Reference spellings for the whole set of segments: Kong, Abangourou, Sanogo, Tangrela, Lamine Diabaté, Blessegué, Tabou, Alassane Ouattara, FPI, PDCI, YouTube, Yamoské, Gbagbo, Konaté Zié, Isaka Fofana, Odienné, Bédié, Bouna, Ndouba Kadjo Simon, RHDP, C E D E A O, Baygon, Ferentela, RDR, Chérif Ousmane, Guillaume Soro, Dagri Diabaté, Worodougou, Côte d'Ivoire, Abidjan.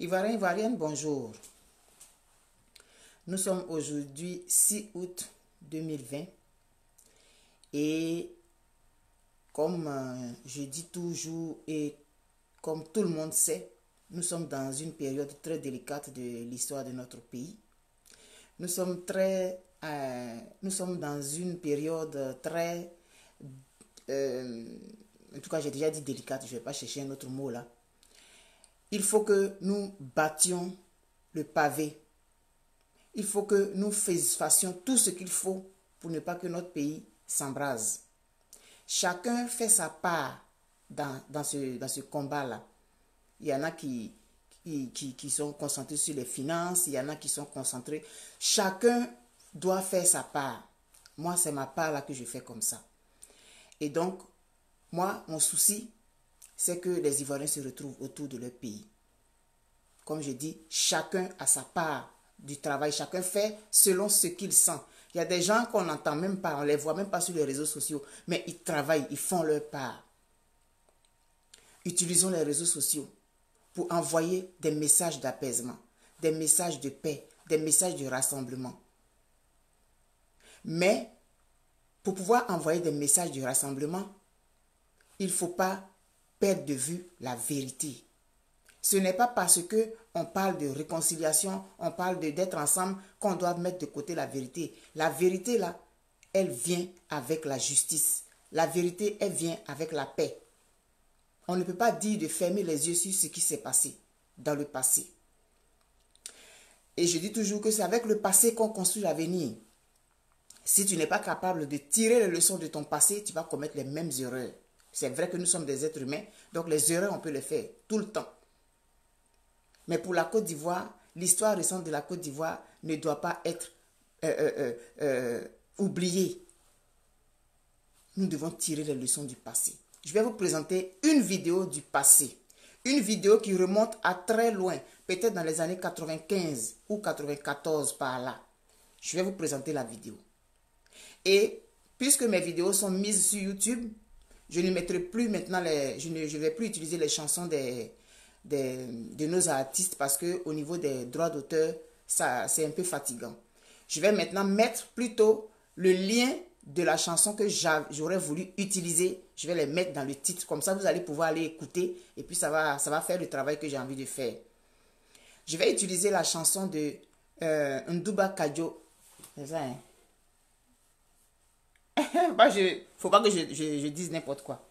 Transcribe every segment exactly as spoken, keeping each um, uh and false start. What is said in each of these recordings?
Ivoirien, Ivoirienne, bonjour. Nous sommes aujourd'hui six août deux mille vingt et comme je dis toujours et comme tout le monde sait, nous sommes dans une période très délicate de l'histoire de notre pays. Nous sommes, très, euh, nous sommes dans une période très... Euh, en tout cas, j'ai déjà dit délicate, je ne vais pas chercher un autre mot là. Il faut que nous battions le pavé. Il faut que nous fassions tout ce qu'il faut pour ne pas que notre pays s'embrase. Chacun fait sa part dans, dans ce, dans ce combat-là. Il y en a qui, qui, qui, qui sont concentrés sur les finances, il y en a qui sont concentrés. Chacun doit faire sa part. Moi, c'est ma part-là que je fais comme ça. Et donc, moi, mon souci, c'est que les Ivoiriens se retrouvent autour de leur pays. Comme je dis, chacun a sa part du travail. Chacun fait selon ce qu'il sent. Il y a des gens qu'on n'entend même pas, on ne les voit même pas sur les réseaux sociaux, mais ils travaillent, ils font leur part. Utilisons les réseaux sociaux pour envoyer des messages d'apaisement, des messages de paix, des messages de rassemblement. Mais, pour pouvoir envoyer des messages de rassemblement, il ne faut pas perdre de vue la vérité. Ce n'est pas parce qu'on parle de réconciliation, on parle d'être ensemble, qu'on doit mettre de côté la vérité. La vérité, là, elle vient avec la justice. La vérité, elle vient avec la paix. On ne peut pas dire de fermer les yeux sur ce qui s'est passé dans le passé. Et je dis toujours que c'est avec le passé qu'on construit l'avenir. Si tu n'es pas capable de tirer les leçons de ton passé, tu vas commettre les mêmes erreurs. C'est vrai que nous sommes des êtres humains, donc les erreurs, on peut les faire tout le temps. Mais pour la Côte d'Ivoire, l'histoire récente de la Côte d'Ivoire ne doit pas être euh, euh, euh, oubliée. Nous devons tirer les leçons du passé. Je vais vous présenter une vidéo du passé. Une vidéo qui remonte à très loin, peut-être dans les années quatre-vingt-quinze ou quatre-vingt-quatorze par là. Je vais vous présenter la vidéo. Et puisque mes vidéos sont mises sur YouTube, je ne mettrai plus maintenant les, je ne je vais plus utiliser les chansons des, des, de nos artistes parce que au niveau des droits d'auteur, ça c'est un peu fatigant. Je vais maintenant mettre plutôt le lien de la chanson que j'aurais voulu utiliser. Je vais les mettre dans le titre. Comme ça, vous allez pouvoir aller écouter et puis ça va, ça va faire le travail que j'ai envie de faire. Je vais utiliser la chanson de euh, Ndouba Kadjo. C'est ça, hein? Bah, je, faut pas que je, je, je dise n'importe quoi.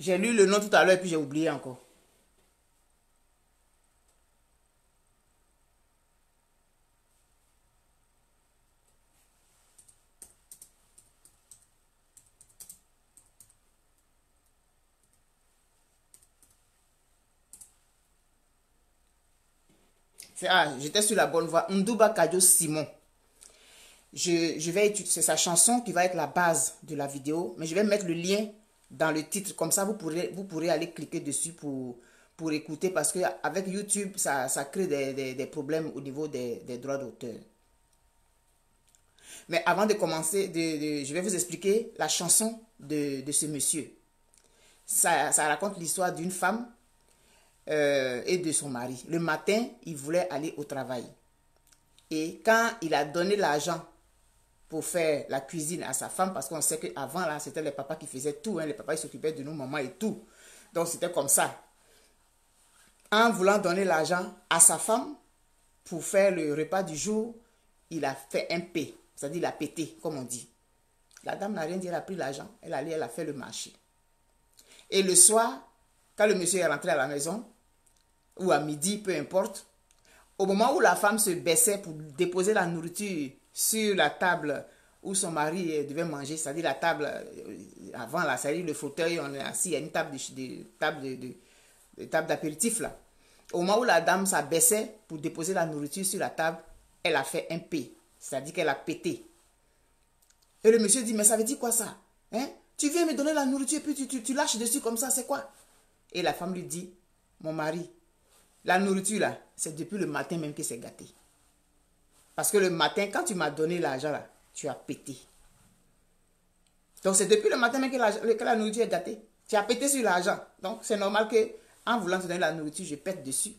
J'ai lu le nom tout à l'heure et puis j'ai oublié encore. Ah, j'étais sur la bonne voie. Ndouba Kadjo Simon. Je, je vais C'est sa chanson qui va être la base de la vidéo. Mais je vais mettre le lien dans le titre. Comme ça, vous pourrez, vous pourrez aller cliquer dessus pour, pour écouter. Parce qu'avec YouTube, ça, ça crée des, des, des problèmes au niveau des, des droits d'auteur. Mais avant de commencer, de, de, je vais vous expliquer la chanson de, de ce monsieur. Ça, ça raconte l'histoire d'une femme. Euh, et de son mari. Le matin, il voulait aller au travail. Et quand il a donné l'argent pour faire la cuisine à sa femme, parce qu'on sait qu'avant, là, c'était les papas qui faisaient tout. Hein, les papas, ils s'occupaient de nos mamans et tout. Donc, c'était comme ça. En voulant donner l'argent à sa femme pour faire le repas du jour, il a fait un P. C'est-à-dire, il a pété, comme on dit. La dame n'a rien dit, elle a pris l'argent. Elle allait, elle a fait le marché. Et le soir, quand le monsieur est rentré à la maison, ou à midi, peu importe, au moment où la femme se baissait pour déposer la nourriture sur la table où son mari devait manger, c'est-à-dire la table avant, c'est-à-dire le fauteuil, on est assis, il y a une table d'apéritif là. Au moment où la dame s'abaissait pour déposer la nourriture sur la table, elle a fait un P, c'est-à-dire qu'elle a pété. Et le monsieur dit, mais ça veut dire quoi ça, hein? Tu viens me donner la nourriture et puis tu, tu, tu lâches dessus comme ça, c'est quoi? Et la femme lui dit, mon mari, la nourriture là, c'est depuis le matin même que c'est gâté. Parce que le matin, quand tu m'as donné l'argent là, tu as pété. Donc c'est depuis le matin même que la, que la nourriture est gâtée. Tu as pété sur l'argent. Donc, c'est normal que en voulant te donner la nourriture, je pète dessus.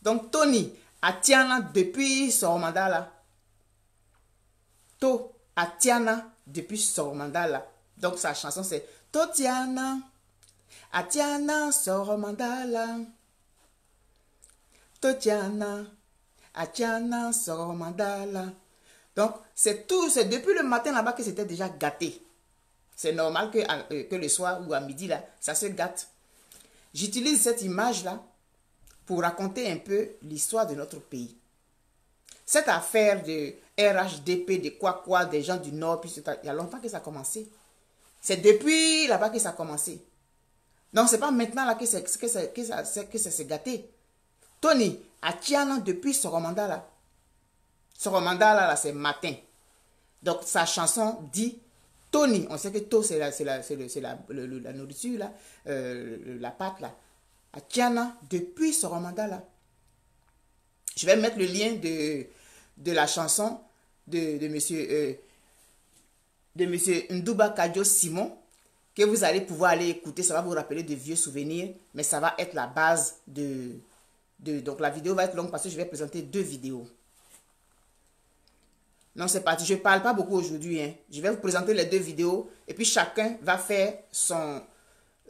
Donc, Tony Atiana, depuis son mandat là, To Atiana, depuis son mandat là. Donc, sa chanson, c'est To Tiana, Atiana, son mandat là. To Tiana, Atiana, son mandat là. Donc, c'est tout, c'est depuis le matin là-bas que c'était déjà gâté. C'est normal que, euh, que le soir ou à midi, là, ça se gâte. J'utilise cette image-là pour raconter un peu l'histoire de notre pays. Cette affaire de R H D P, de quoi quoi, des gens du Nord, puis il y a longtemps que ça a commencé. C'est depuis là-bas que ça a commencé. Non, c'est pas maintenant là que, que, ça, que, ça, que ça s'est gâté. Tony, à Tiana, depuis ce romandat-là, ce romandat-là, -là, c'est matin. Donc, sa chanson dit... Tony, on sait que To, c'est la, la, la, la nourriture, là, euh, la pâte, là. Atiana, depuis ce romandat, là. Je vais mettre le lien de, de la chanson de, de monsieur, euh, de monsieur Ndouba Kadjo Simon, que vous allez pouvoir aller écouter. Ça va vous rappeler de vieux souvenirs, mais ça va être la base de... de donc, la vidéo va être longue parce que je vais présenter deux vidéos. Non, c'est parti. Je ne parle pas beaucoup aujourd'hui. Hein. Je vais vous présenter les deux vidéos. Et puis, chacun va faire son,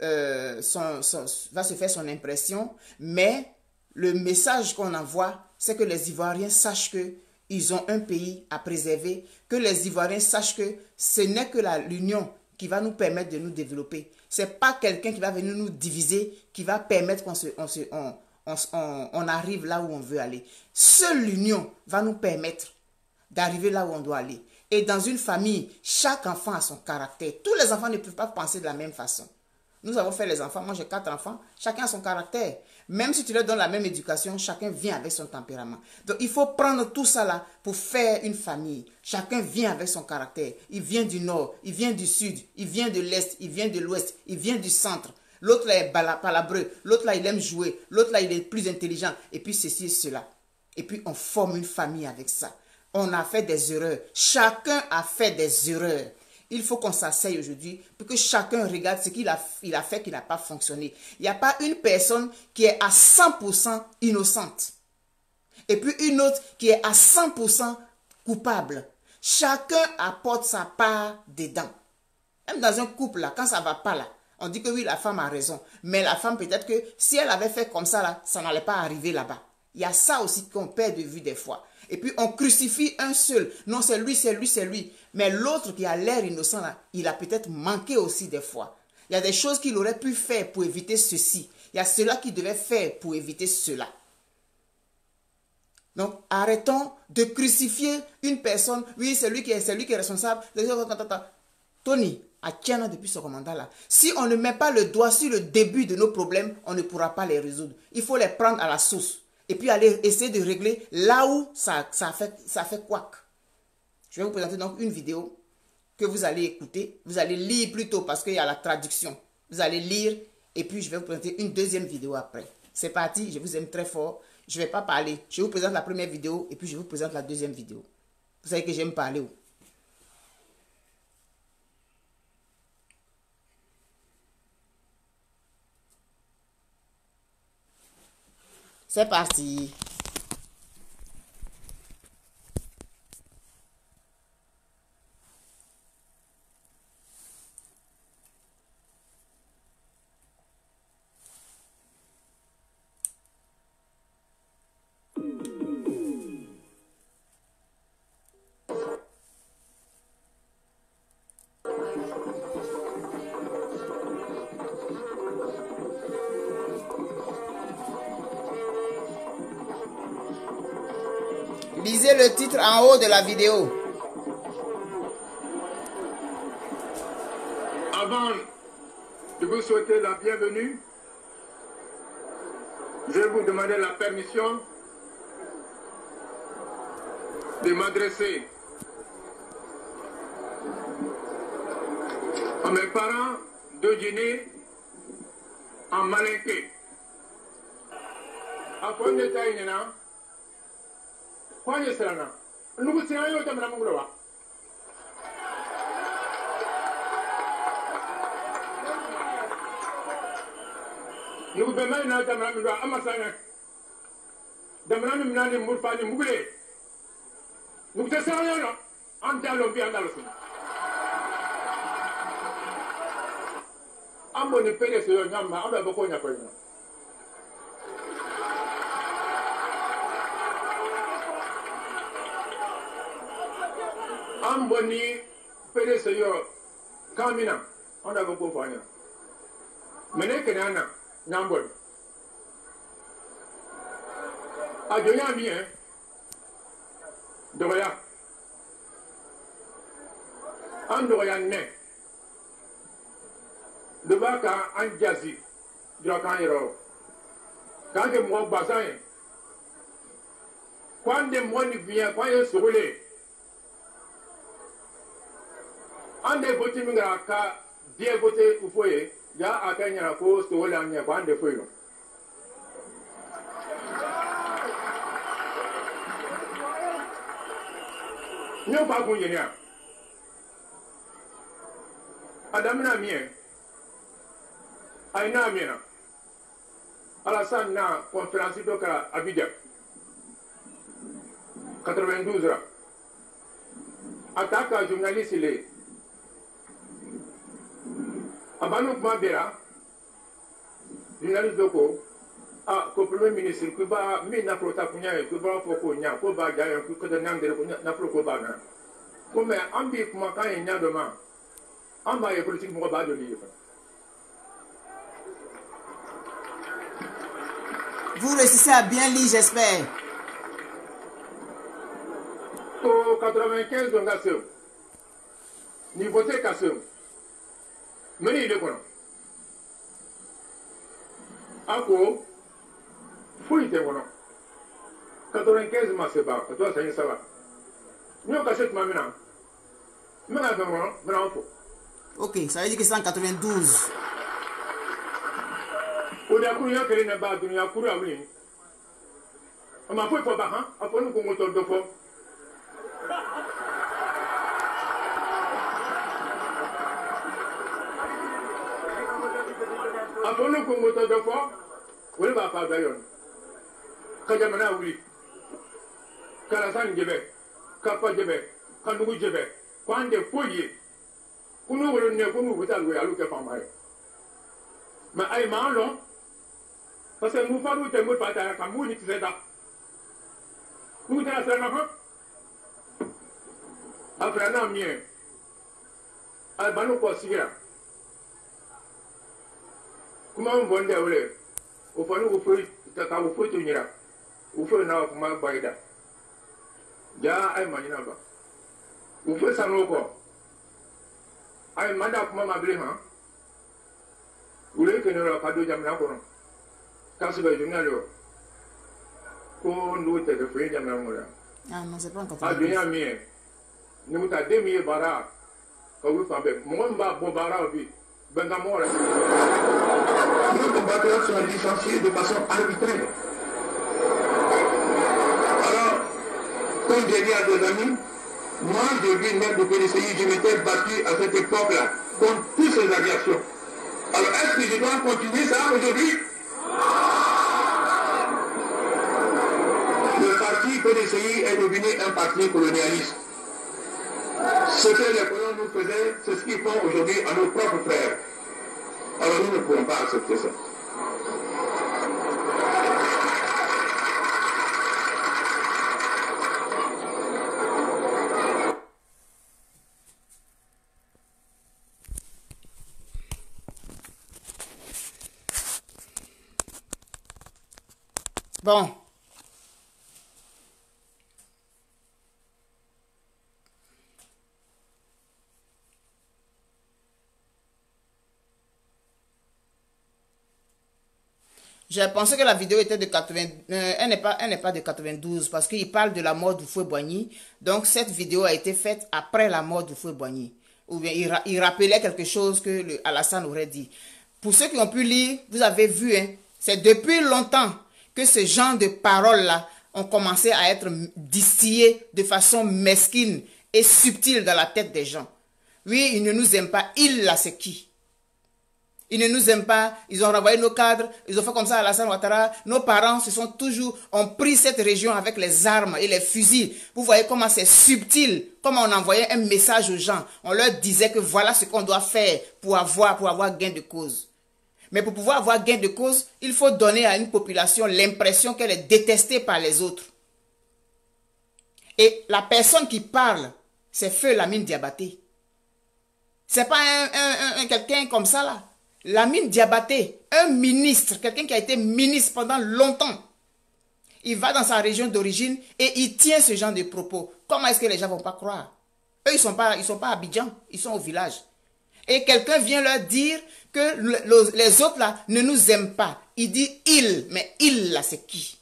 euh, son, son, va se faire son impression. Mais le message qu'on envoie, c'est que les Ivoiriens sachent qu'ils ont un pays à préserver. Que les Ivoiriens sachent que ce n'est que l'union qui va nous permettre de nous développer. Ce n'est pas quelqu'un qui va venir nous diviser, qui va permettre qu'on se... On se on, on, on, on arrive là où on veut aller. Seule l'union va nous permettre d'arriver là où on doit aller. Et dans une famille, chaque enfant a son caractère. Tous les enfants ne peuvent pas penser de la même façon. Nous avons fait les enfants. Moi, j'ai quatre enfants. Chacun a son caractère. Même si tu leur donnes la même éducation, chacun vient avec son tempérament. Donc, il faut prendre tout ça là pour faire une famille. Chacun vient avec son caractère. Il vient du nord, il vient du sud, il vient de l'est, il vient de l'ouest, il vient du centre. L'autre là est palabreux. L'autre là, il aime jouer. L'autre là, il est plus intelligent. Et puis, ceci et cela. Et puis, on forme une famille avec ça. On a fait des erreurs. Chacun a fait des erreurs. Il faut qu'on s'asseye aujourd'hui pour que chacun regarde ce qu'il a, il a fait qui n'a pas fonctionné. Il n'y a pas une personne qui est à cent pour cent innocente. Et puis une autre qui est à cent pour cent coupable. Chacun apporte sa part dedans. Même dans un couple, là, quand ça ne va pas, là, on dit que oui, la femme a raison. Mais la femme, peut-être que si elle avait fait comme ça, là, ça n'allait pas arriver là-bas. Il y a ça aussi qu'on perd de vue des fois. Et puis, on crucifie un seul. Non, c'est lui, c'est lui, c'est lui. Mais l'autre qui a l'air innocent, là, il a peut-être manqué aussi des fois. Il y a des choses qu'il aurait pu faire pour éviter ceci. Il y a cela qu'il devait faire pour éviter cela. Donc, arrêtons de crucifier une personne. Oui, c'est lui qui est, c'est lui qui est responsable. Tony, à Tiana depuis ce mandat-là. Si on ne met pas le doigt sur le début de nos problèmes, on ne pourra pas les résoudre. Il faut les prendre à la source. Et puis aller essayer de régler là où ça, ça fait, ça fait couac. Je vais vous présenter donc une vidéo que vous allez écouter. Vous allez lire plutôt parce qu'il y a la traduction. Vous allez lire et puis je vais vous présenter une deuxième vidéo après. C'est parti, je vous aime très fort. Je ne vais pas parler. Je vous présente la première vidéo et puis je vous présente la deuxième vidéo. Vous savez que j'aime parler. C'est parti. Lisez le titre en haut de la vidéo. Avant de vous souhaiter la bienvenue, je vais vous demander la permission de m'adresser à mes parents d'Odienné en Malinké. À fond de Taïnena, Nous devons maintenant demander à Amassane, demander maintenant de Mourpa de Mugule. Nous devons savoir en dialogue en Alassane. Ambo ne pèse sur le gamba, ambo beaucoup n'y a pas eu. Ambo ni pèse sur le camina, on a beaucoup fini. Mais les Kenyans n'ambodent. A Joya bien, Doya, Andoya ne. Le bac à Anjazi, Drakanero. Quand je m'en bassin, quand des moines viennent, quand ils se roulent, un des petits mingraka, des côtés au foyer, il y a à gagner la cause de l'année, quand des feuilles. Nous pas qu'on y ait. Adam n'a mien. Aïna Amina, Alassane na conférence d'Oka Abidjan, quatre-vingt-douze ans, attaque à journaliste les Abanouk Mabera, journaliste d'Oko, à Premier ministre, qui va mettre la protagonia, qui va faire nya, qui va gagner, qui va gagner, qui va faire quoi. Comme un bip, moi, quand il y a demain, en bas, les politiques vont pas de livre. Vous réussissez à bien lire, j'espère. Au quatre-vingt-quinze, on a ce niveau de casseur. Mais il est bon. À quoi? Pour y être bon. quatre-vingt-quinze, ma c'est bas. Toi, ça y est, ça va. Nous, on cassette maintenant. Mais là, on a un peu. Ok, ça veut dire que c'est en quatre-vingt-douze. On a couru à quel n'est pas de la cour à lui. On m'a fait pour Bahan, après nous qu'on monte de fond. Après nous qu'on monte de fond, on ne va pas d'ailleurs. Quand j'ai mené à lui, quand la salle de bête, quand pas de bête, quand nous de bête, quand des foyers, qu'on nous revenait pour nous vous allouer à l'eau que par maille. Mais aïe, non. Parce que nous ne pouvons pas nous faire des choses. Nous ne pouvons pas nous faire des choses. Après, nous avons mis à Bano Kossiga. Comment on va nous faire? On va nous faire des choses. On va nous faire des choses. On va nous faire des choses. On va nous faire des choses. On va nous faire des choses. Vous voulez que nous n'ayons pas de diamant pour nous? Quand c'est le journal, qu'on nous ait fait diamant. Ah non, c'est pas encore. Ah, bien, bien. Nous t'as deux mille barres. Quand vous faites, moi, bon barres, oui. Ben, d'amour. Nos combattants sont licenciés de façon arbitraire. Alors, comme j'ai dit à nos amis, moi, je vis même de P D C I, je m'étais battu à cette époque-là contre toutes ces agressions. Alors, est-ce que je dois continuer ça aujourd'hui? Le parti P D C I est devenu un parti colonialiste. Ce que les colons nous faisaient, c'est ce qu'ils font aujourd'hui à nos propres frères. Alors, nous ne pouvons pas accepter ça. Bon. J'ai pensé que la vidéo était de quatre-vingts... Euh, elle n'est pas, elle n'est pas de quatre-vingt-douze parce qu'il parle de la mort d'Houphouët-Boigny. Donc, cette vidéo a été faite après la mort d'Houphouët-Boigny. Ou bien, il, ra il rappelait quelque chose que le Alassane aurait dit. Pour ceux qui ont pu lire, vous avez vu, hein, c'est depuis longtemps que ce genre de paroles-là ont commencé à être distillées de façon mesquine et subtile dans la tête des gens. Oui, ils ne nous aiment pas. Ils, là, c'est qui? Ils ne nous aiment pas, ils ont renvoyé nos cadres, ils ont fait comme ça à Alassane Ouattara. Nos parents se sont toujours, ont pris cette région avec les armes et les fusils. Vous voyez comment c'est subtil, comment on envoyait un message aux gens. On leur disait que voilà ce qu'on doit faire pour avoir, pour avoir gain de cause. Mais pour pouvoir avoir gain de cause, il faut donner à une population l'impression qu'elle est détestée par les autres. Et la personne qui parle, c'est feu Lamine Diabaté. C'est pas un, un, un, un quelqu'un comme ça là. Lamine Diabaté, un ministre, quelqu'un qui a été ministre pendant longtemps, il va dans sa région d'origine et il tient ce genre de propos. Comment est-ce que les gens ne vont pas croire? Eux, ils ne sont pas, ils sont pas à Abidjan, ils sont au village. Et quelqu'un vient leur dire que le, le, les autres là ne nous aiment pas. Il dit « ils », mais « ils » là c'est qui?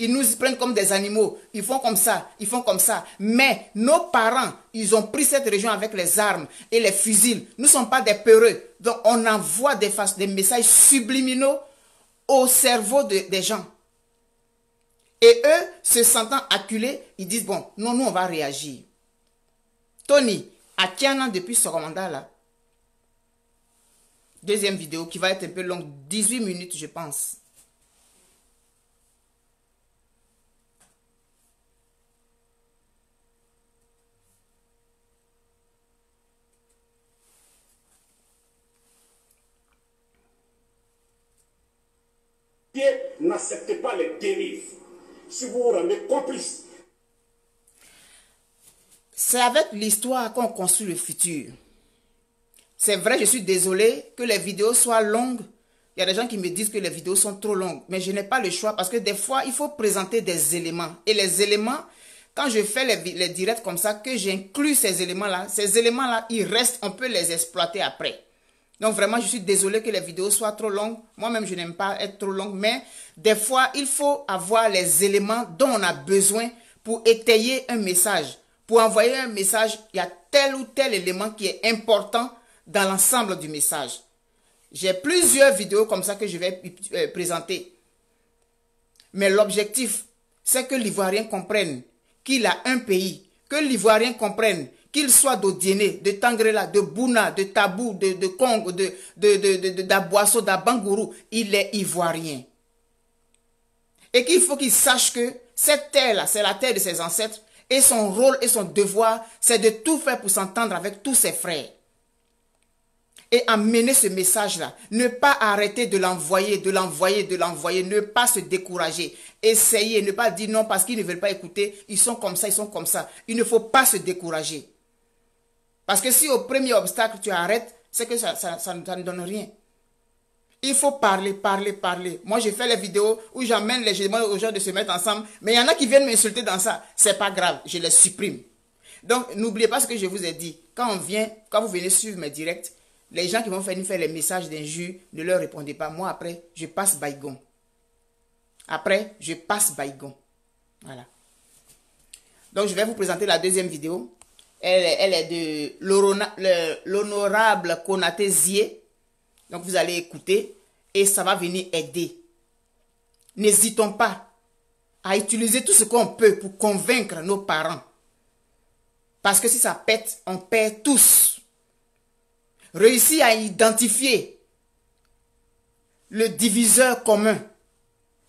Ils nous prennent comme des animaux, ils font comme ça, ils font comme ça. Mais nos parents, ils ont pris cette région avec les armes et les fusils. Nous ne sommes pas des peureux. Donc on envoie des, des messages subliminaux au cerveau de, des gens. Et eux, se sentant acculés, ils disent, bon, non, nous on va réagir. Tony, à Tiana depuis ce mandat là, deuxième vidéo qui va être un peu longue, dix-huit minutes je pense. N'acceptez pas les dérives. Si vous vous rendez complice. C'est avec l'histoire qu'on construit le futur. C'est vrai, je suis désolé que les vidéos soient longues. Il y a des gens qui me disent que les vidéos sont trop longues. Mais je n'ai pas le choix parce que des fois, il faut présenter des éléments. Et les éléments, quand je fais les, les directs comme ça, que j'inclus ces éléments-là, ces éléments-là, ils restent, on peut les exploiter après. Donc vraiment, je suis désolé que les vidéos soient trop longues. Moi-même, je n'aime pas être trop longue. Mais des fois, il faut avoir les éléments dont on a besoin pour étayer un message. Pour envoyer un message, il y a tel ou tel élément qui est important dans l'ensemble du message. J'ai plusieurs vidéos comme ça que je vais présenter. Mais l'objectif, c'est que l'Ivoirien comprenne qu'il a un pays. Que l'Ivoirien comprenne qu'il soit d'Odienné, de Tangrela, de Bouna, de Tabou, de, de Kong, de, de, de, de, de d'Aboasso, d'Abangourou, il est ivoirien. Et qu'il faut qu'il sache que cette terre-là, c'est la terre de ses ancêtres, et son rôle et son devoir, c'est de tout faire pour s'entendre avec tous ses frères. Et amener ce message-là, ne pas arrêter de l'envoyer, de l'envoyer, de l'envoyer, ne pas se décourager. Essayer, ne pas dire non parce qu'ils ne veulent pas écouter, ils sont comme ça, ils sont comme ça. Il ne faut pas se décourager. Parce que si au premier obstacle, tu arrêtes, c'est que ça, ça, ça, ça ne donne rien. Il faut parler, parler, parler. Moi, je fais les vidéos où j'emmène les gens aux gens de se mettre ensemble. Mais il y en a qui viennent m'insulter dans ça. C'est pas grave, je les supprime. Donc, n'oubliez pas ce que je vous ai dit. Quand on vient, quand vous venez suivre mes directs, les gens qui vont venir faire les messages d'injures, ne leur répondez pas. Moi, après, je passe Baygon. Après, je passe Baygon. Voilà. Donc, je vais vous présenter la deuxième vidéo. Elle est, elle est de l'honorable Konaté Zié. Donc, vous allez écouter et ça va venir aider. N'hésitons pas à utiliser tout ce qu'on peut pour convaincre nos parents. Parce que si ça pète, on perd tous. Réussir à identifier le diviseur commun,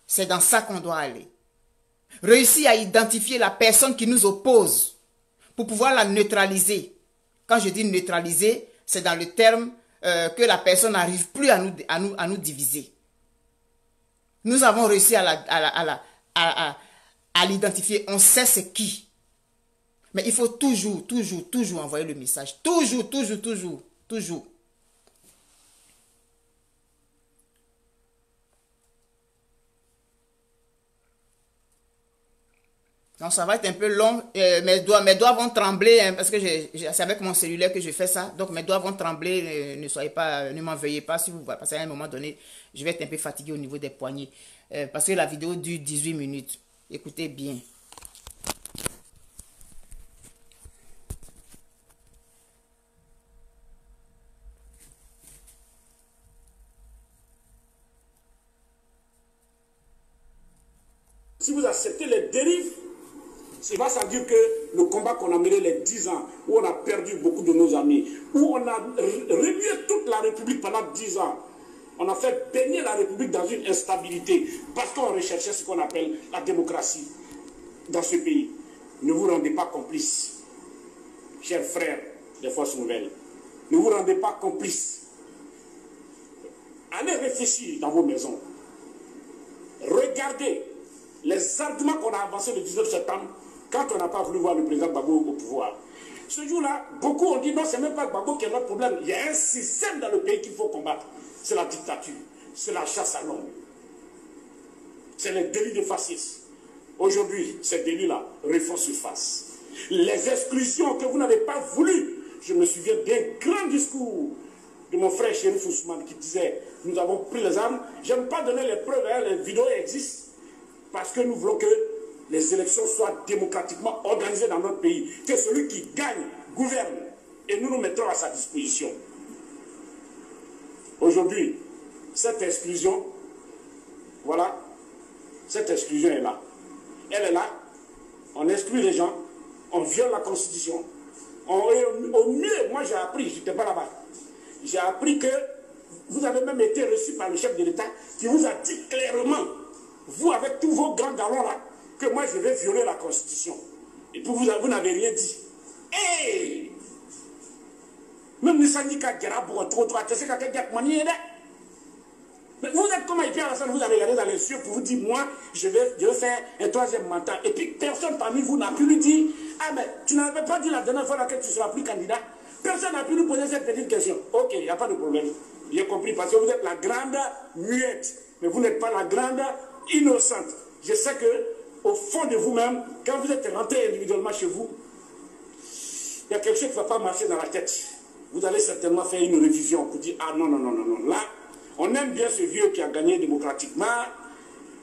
c'est dans ça qu'on doit aller. Réussir à identifier la personne qui nous oppose pour pouvoir la neutraliser. Quand je dis neutraliser, c'est dans le terme euh, que la personne n'arrive plus à nous, à, nous, à nous diviser. Nous avons réussi à la, à la, à la, à, à, à l'identifier. On sait c'est qui. Mais il faut toujours, toujours, toujours envoyer le message. Toujours, toujours, toujours. Toujours. Donc ça va être un peu long. Euh, mes, doigts, mes doigts vont trembler hein, parce que c'est avec mon cellulaire que je fais ça. Donc mes doigts vont trembler. Euh, ne soyez pas, ne m'en veuillez pas si vous voyez. Parce qu'à un moment donné, je vais être un peu fatigué au niveau des poignets. Euh, parce que la vidéo dure dix-huit minutes. Écoutez bien. Si vous acceptez les dérives, Cela, ça veut dire que le combat qu'on a mené les dix ans, où on a perdu beaucoup de nos amis, où on a remué toute la République pendant dix ans, on a fait baigner la République dans une instabilité parce qu'on recherchait ce qu'on appelle la démocratie dans ce pays. Ne vous rendez pas complices, chers frères des forces nouvelles. Ne vous rendez pas complices. Allez réfléchir dans vos maisons. Regardez les arguments qu'on a avancés le dix-neuf septembre quand on n'a pas voulu voir le président Gbagbo au pouvoir. Ce jour-là, beaucoup ont dit non, c'est même pas Gbagbo qui est notre problème. Il y a un système dans le pays qu'il faut combattre. C'est la dictature, c'est la chasse à l'homme, c'est le délit de fascisme. Aujourd'hui, ces délits-là refont surface. Les exclusions que vous n'avez pas voulu, je me souviens d'un grand discours de mon frère Chérif Ousmane qui disait « Nous avons pris les armes, j'aime pas donner les preuves, hein, les vidéos existent, parce que nous voulons que les élections soient démocratiquement organisées dans notre pays, que celui qui gagne gouverne, et nous nous mettrons à sa disposition. » Aujourd'hui, cette exclusion, voilà, cette exclusion est là. Elle est là, on exclut les gens, on viole la Constitution. On, au mieux, moi j'ai appris, je n'étais pas là-bas, j'ai appris que vous avez même été reçu par le chef de l'État qui vous a dit clairement, vous avec tous vos grands galons là, que moi je vais violer la Constitution. Et puis vous, vous n'avez rien dit. Hé hey! Même les syndicats qui ont trop droit, c'est quelqu'un qui a manié. Mais vous êtes comme Alassane Ouattara, vous avez regardé dans les yeux pour vous dire, moi, je vais, je vais faire un troisième mandat. Et puis personne parmi vous n'a pu lui dire, ah mais tu n'avais pas dit la dernière fois que tu ne seras plus candidat. Personne n'a pu lui poser cette petite question. Ok, il n'y a pas de problème. J'ai compris, parce que vous êtes la grande muette, mais vous n'êtes pas la grande innocente. Je sais que, au fond de vous-même, quand vous êtes rentré individuellement chez vous, il y a quelque chose qui ne va pas marcher dans la tête. Vous allez certainement faire une révision pour dire, ah non, non, non, non, non, là, on aime bien ce vieux qui a gagné démocratiquement.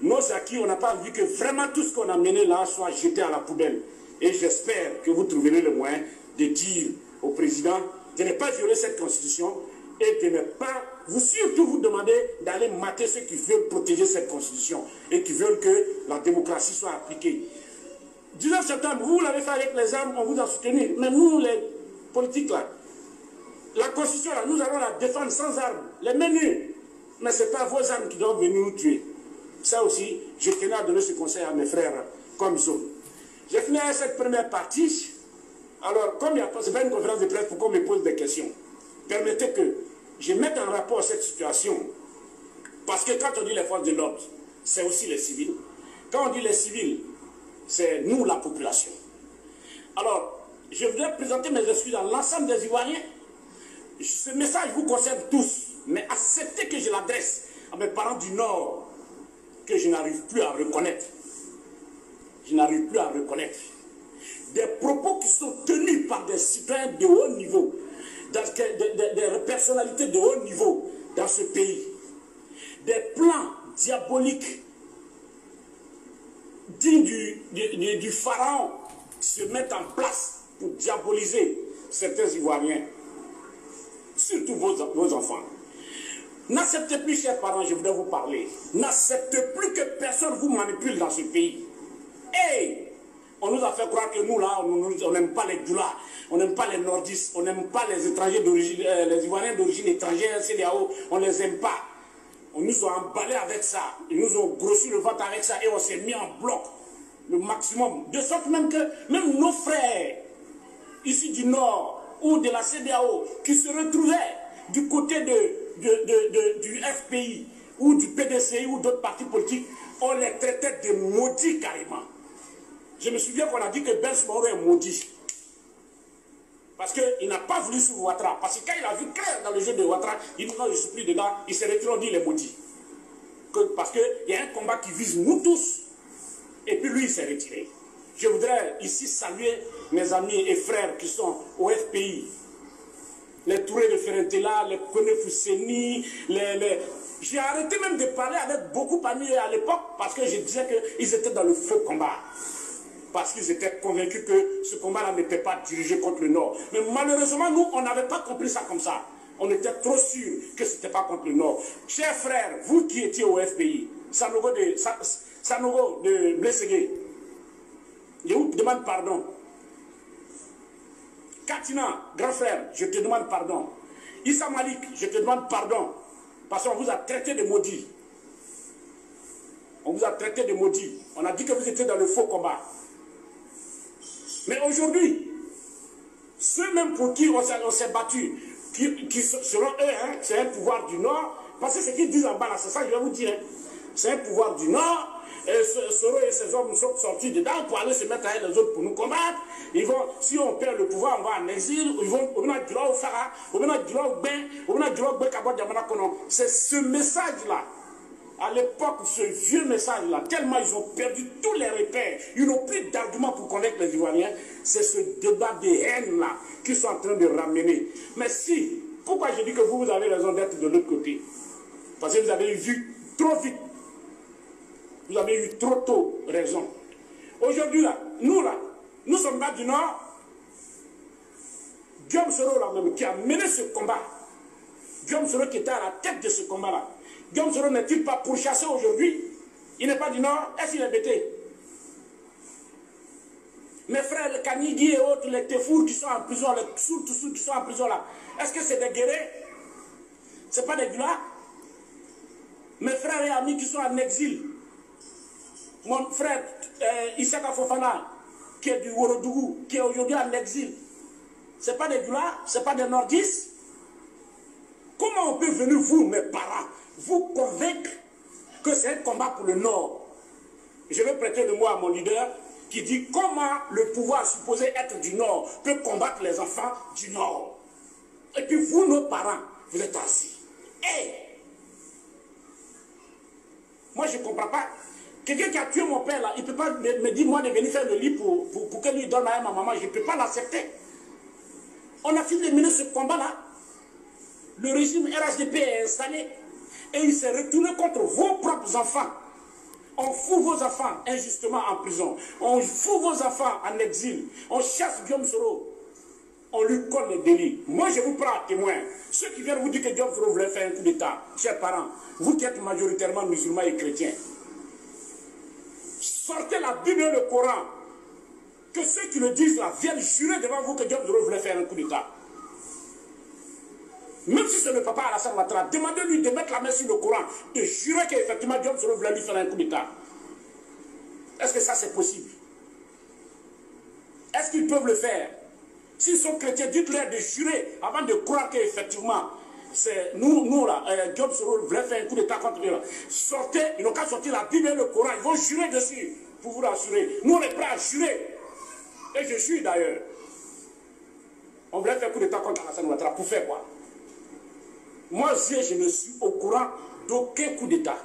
Nos acquis, on n'a pas vu que vraiment tout ce qu'on a mené là soit jeté à la poubelle. Et j'espère que vous trouverez le moyen de dire au président de ne pas violer cette constitution et de ne pas, vous surtout vous demander d'aller mater ceux qui veulent protéger cette constitution et qui veulent que la démocratie soit appliquée. dix-neuf septembre, vous l'avez fait avec les armes, on vous a soutenu. Mais nous, les politiques là, la constitution, là, nous allons la défendre sans armes, les mains nues. Mais ce n'est pas vos armes qui doivent venir nous tuer. Ça aussi, je tenais à donner ce conseil à mes frères comme zone. J'ai fini cette première partie. Alors, comme ce n'est pas une conférence de presse, pour qu'on me pose des questions, permettez que je mette en rapport cette situation. Parce que quand on dit les forces de l'ordre, c'est aussi les civils. Quand on dit les civils, c'est nous, la population. Alors, je voudrais présenter mes excuses à l'ensemble des Ivoiriens. Ce message vous concerne tous, mais acceptez que je l'adresse à mes parents du Nord, que je n'arrive plus à reconnaître. Je n'arrive plus à reconnaître. Des propos qui sont tenus par des citoyens de haut niveau, dans, des, des, des personnalités de haut niveau dans ce pays. Des plans diaboliques dignes du, du, du pharaon qui se mettent en place pour diaboliser certains Ivoiriens. Surtout vos, vos enfants. N'acceptez plus, chers parents, je voudrais vous parler. N'acceptez plus que personne vous manipule dans ce pays. Hey! On nous a fait croire que nous, là, on n'aime pas les doulas, on n'aime pas les nordistes, on n'aime pas les étrangers d'origine, euh, les Ivoiriens d'origine étrangère, C E D E A O, on ne les aime pas. On nous a emballés avec ça, ils nous ont grossi le ventre avec ça et on s'est mis en bloc le maximum. De sorte même que même nos frères, ici du Nord, ou de la C E D E A O qui se retrouvaient du côté de, de, de, de, du F P I ou du P D C I ou d'autres partis politiques, on les traitait de maudits carrément. Je me souviens qu'on a dit que Guillaume Soro est maudit. Parce qu'il n'a pas voulu suivre Ouattara. Parce que quand il a vu clair dans le jeu de Ouattara, il dit non, je ne suis plus dedans, il s'est retiré, on dit les maudits. Que, parce qu'il y a un combat qui vise nous tous. Et puis lui, il s'est retiré. Je voudrais ici saluer mes amis et frères qui sont au F P I. Les Touré de Ferentela, les Konefousseni, les... les... J'ai arrêté même de parler avec beaucoup parmi eux à l'époque parce que je disais qu'ils étaient dans le faux combat. Parce qu'ils étaient convaincus que ce combat-là n'était pas dirigé contre le Nord. Mais malheureusement, nous, on n'avait pas compris ça comme ça. On était trop sûrs que ce n'était pas contre le Nord. Chers frères, vous qui étiez au F P I, Sanogo de, Sanogo de Blessegué, Je vous demande pardon. Katina, grand frère, je te demande pardon. Issa Malik, je te demande pardon. Parce qu'on vous a traité de maudits. On vous a traité de maudits. On a dit que vous étiez dans le faux combat. Mais aujourd'hui, ceux même pour qui on s'est battu, qui, qui seront eux, hein, c'est un pouvoir du Nord, parce que ce qu'ils disent en bas là, c'est ça que je vais vous dire. Hein. C'est un pouvoir du Nord. Et Soro et ses hommes nous sont sortis dedans pour aller se mettre avec les autres pour nous combattre. Ils vont, si on perd le pouvoir, on va en exil. Ils vont au droit au Farah, au droit au Bain, au droit au Bekabot Diamanakonon. C'est ce message-là. À l'époque, ce vieux message-là, tellement ils ont perdu tous les repères, ils n'ont plus d'arguments pour connaître les Ivoiriens. C'est ce débat de haine-là qu'ils sont en train de ramener. Mais si, pourquoi je dis que vous, vous avez raison d'être de l'autre côté? Parce que vous avez vu trop vite. Vous avez eu trop tôt raison. Aujourd'hui, là, nous, là, nous sommes là du Nord. Guillaume Soro, là, même, qui a mené ce combat. Guillaume Soro, qui était à la tête de ce combat-là. Guillaume Soro n'est-il pas pourchassé aujourd'hui? Il n'est pas du Nord. Est-ce qu'il est bêté? Mes frères, les Kanigui et autres, les Tefours qui sont en prison, les Tsours, tous ceux qui sont en prison, là, est-ce que c'est des guerriers? Ce n'est pas des guerriers. Mes frères et amis qui sont en exil. Mon frère euh, Isaka Fofana, qui est du Worodougou, qui est aujourd'hui en exil, ce n'est pas des Gula, ce n'est pas des Nordistes. Comment on peut venir, vous, mes parents, vous convaincre que c'est un combat pour le Nord? Je vais prêter le mot à mon leader qui dit comment le pouvoir supposé être du Nord peut combattre les enfants du Nord. Et puis vous, nos parents, vous êtes assis. Hey! Moi, je ne comprends pas. Quelqu'un qui a tué mon père, là, il ne peut pas me, me dire, moi, de venir faire le lit pour, pour, pour qu'elle lui donne à ma maman. Je ne peux pas l'accepter. On a fini de mener ce combat-là. Le régime R H D P est installé. Et il s'est retourné contre vos propres enfants. On fout vos enfants injustement en prison. On fout vos enfants en exil. On chasse Guillaume Soro. On lui colle les délits. Moi, je vous prends à témoin. Ceux qui viennent vous dire que Guillaume Soro voulait faire un coup d'État, chers parents, vous qui êtes majoritairement musulmans et chrétiens, sortez la Bible et le Coran. Que ceux qui le disent là viennent jurer devant vous que Guillaume Soro voulait faire un coup d'État. Même si c'est le papa Alassane Ouattara, demandez-lui de mettre la main sur le Coran, de jurer qu'effectivement Guillaume Soro voulait lui faire un coup d'État. Est-ce que ça c'est possible? Est-ce qu'ils peuvent le faire? S'ils sont chrétiens, dites-leur de jurer avant de croire qu'effectivement, c'est nous, nous là, euh, Guillaume Soro voulait faire un coup d'État contre eux. Sortez, ils n'ont qu'à sortir la Bible et le Coran, ils vont jurer dessus pour vous rassurer. Nous on est prêts à jurer. Et je suis d'ailleurs. On voulait faire un coup d'État contre Alassane Ouattara. Pour faire quoi? Moi, je ne suis au courant d'aucun coup d'État.